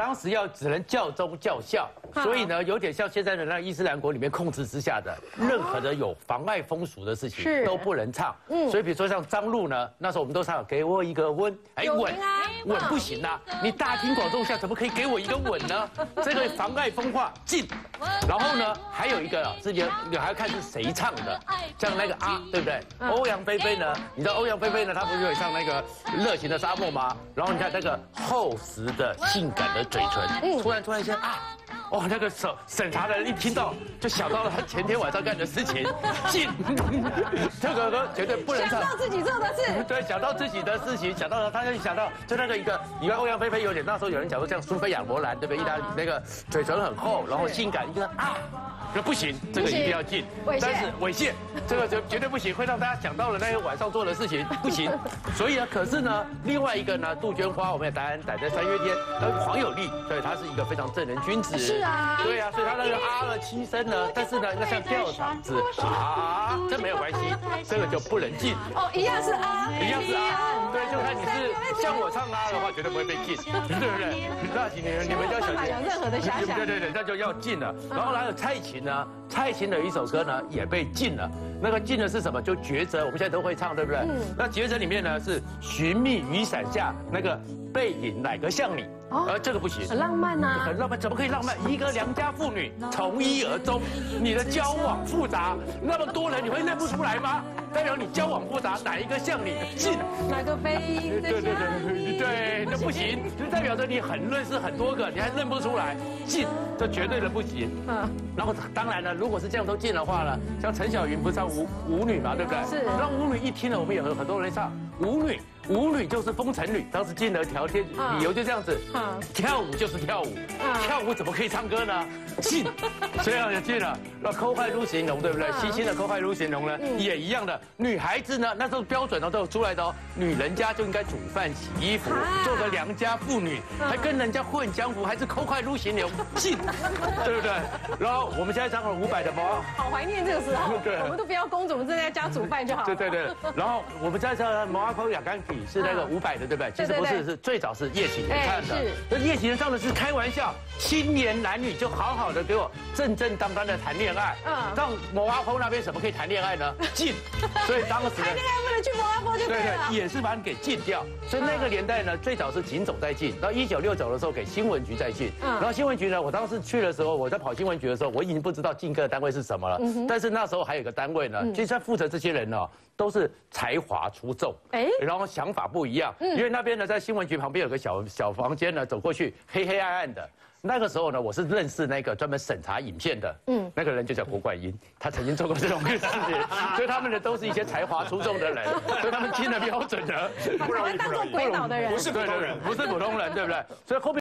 当时只能教宗教校，所以呢，有点像现在的那伊斯兰国里面控制之下的任何的有妨碍风俗的事情都不能唱。所以比如说像张璐呢，那时候我们都唱给我一个吻，吻不行啦，你大庭广众下怎么可以给我一个吻呢？这个妨碍风化，禁。然后呢，还有一个之前你还要看是谁唱的，像那个啊，对不对？欧阳菲菲呢，你知道欧阳菲菲呢，她不是有唱那个热情的沙漠吗？然后你看那个厚实的性感的嘴唇，突然间啊，哦，那个审查的人一听到就想到了他前天晚上干的事情，禁，这个歌绝对不能唱。想到自己做的事，对，想到自己的事情，想到了他就想到就那个一个，你看欧阳菲菲有点那时候有人讲说像苏菲亚罗兰对不对？意大利那个嘴唇很厚，然后性感，一个啊，那不行，这个一定要禁。但是猥亵，这个绝对不行，会让大家想到了那天晚上做的事情，不行。所以呢，可是呢，另外一个呢，杜鹃花我们也打在三月天，然后黄友丽，对，她是一个非常正人君子。是啊，对啊，所以她那个啊了七声呢，但是呢，那像吊嗓子啊，这没有关系，这个就不能禁。哦，一样是啊，一样是啊，对，就看你是像我唱啊的话，绝对不会被禁，对不对？那你们要小心，任何的遐想，对，那就要禁了。然后还有蔡琴呢，蔡琴的一首歌呢也被禁了，那个禁的是什么？就抉择，我们现在都会唱，对不对？那抉择里面呢是寻觅雨伞下那个背影，哪个像你？这个不行，很浪漫呐，很浪漫，怎么可以浪漫？一个良家妇女从一而终，你的交往复杂，那么多人你会认不出来吗？代表你交往复杂，哪一个像你？进，哪个背影？对，那不行，就代表着你很认识很多个，你还认不出来，进，这绝对的不行。然后当然了，如果是这样都禁的话呢，像陈小云不是唱舞女嘛，对不对？是。那舞女一听呢，我们也有很多人唱舞女。舞女就是风尘女，当时进了条件理由就这样子，跳舞就是跳舞，跳舞怎么可以唱歌呢？禁，这样就禁了。那抠坏撸形容，对不对？西西的抠坏撸形容呢，也一样的。女孩子呢，那时候标准都有出来的哦，女人家就应该煮饭、洗衣服，做个良家妇女，还跟人家混江湖，还是抠坏撸形容，禁，对不对？然后我们现在讲了500的包，好怀念这个时候，我们都不要公主，我们正在家煮饭就好。对。然后我们再讲毛阿抠雅干皮。是那个500的，对不对？其实不是，是最早是叶启田唱的。那叶启田唱的是开玩笑，青年男女就好好的给我正正当当的谈恋爱。到摩阿婆那边怎么可以谈恋爱呢？禁。所以当时谈恋爱不能去摩阿婆就对了，也是把你给禁掉。所以那个年代呢，最早是警总在禁，到1969的时候给新闻局在禁。然后新闻局呢，我当时去的时候，我在跑新闻局的时候，我已经不知道禁歌的单位是什么了。但是那时候还有个单位呢，其实他负责这些人呢，都是才华出众，然后想法不一样，因为那边呢，在新闻局旁边有个小房间呢，走过去黑黑暗暗的。那个时候呢，我是认识那个专门审查影片的，那个人就叫郭冠英，他曾经做过这种事情，所以他们呢都是一些才华出众的人，所以他们进了标准的，不然当做鬼佬的人，不是普通人，对不对？所以后面。